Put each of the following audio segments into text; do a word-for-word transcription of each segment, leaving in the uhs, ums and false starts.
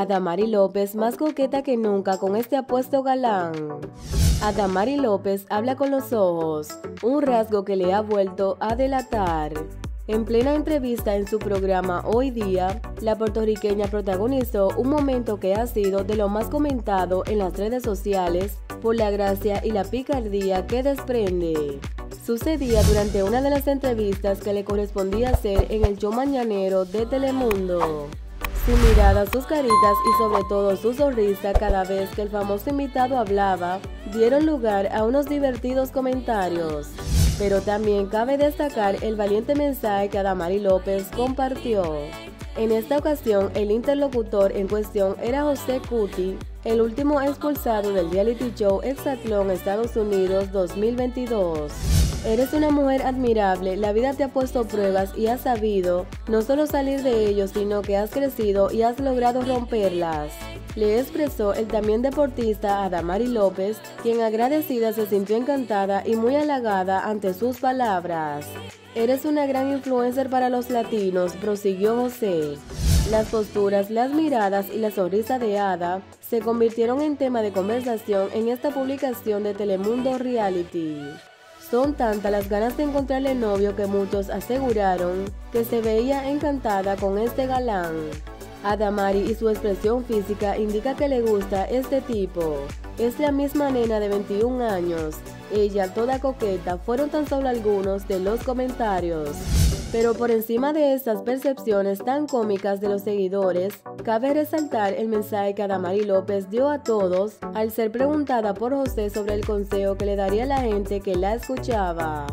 Adamari López más coqueta que nunca con este apuesto galán. Adamari López habla con los ojos, un rasgo que le ha vuelto a delatar. En plena entrevista en su programa Hoy Día, la puertorriqueña protagonizó un momento que ha sido de lo más comentado en las redes sociales por la gracia y la picardía que desprende. Sucedía durante una de las entrevistas que le correspondía hacer en el Yo Mañanero de Telemundo. Su mirada, sus caritas y sobre todo su sonrisa cada vez que el famoso invitado hablaba, dieron lugar a unos divertidos comentarios. Pero también cabe destacar el valiente mensaje que Adamari López compartió. En esta ocasión, el interlocutor en cuestión era José Kuthy, el último expulsado del reality show Exatlón Estados Unidos dos mil veintidós. Eres una mujer admirable, la vida te ha puesto pruebas y has sabido no solo salir de ello, sino que has crecido y has logrado romperlas. Le expresó el también deportista Adamari López, quien agradecida se sintió encantada y muy halagada ante sus palabras. Eres una gran influencer para los latinos, prosiguió José. Las posturas, las miradas y la sonrisa de Ada se convirtieron en tema de conversación en esta publicación de Telemundo Reality. Son tantas las ganas de encontrarle novio que muchos aseguraron que se veía encantada con este galán. Adamari y su expresión física indica que le gusta este tipo. Es la misma nena de veintiún años, ella toda coqueta, fueron tan solo algunos de los comentarios. Pero por encima de estas percepciones tan cómicas de los seguidores, cabe resaltar el mensaje que Adamari López dio a todos al ser preguntada por José sobre el consejo que le daría a la gente que la escuchaba.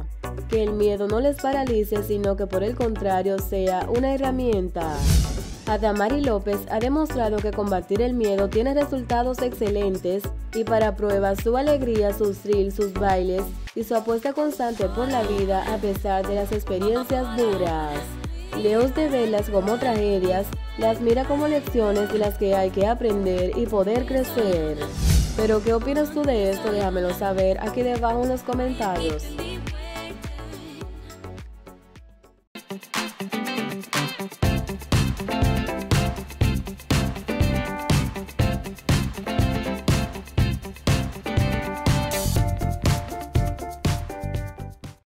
Que el miedo no les paralice, sino que por el contrario sea una herramienta. Adamari López ha demostrado que combatir el miedo tiene resultados excelentes y para prueba su alegría, sus thrills, sus bailes y su apuesta constante por la vida a pesar de las experiencias duras. Lejos de verlas como tragedias, las mira como lecciones de las que hay que aprender y poder crecer. ¿Pero qué opinas tú de esto? Déjamelo saber aquí debajo en los comentarios.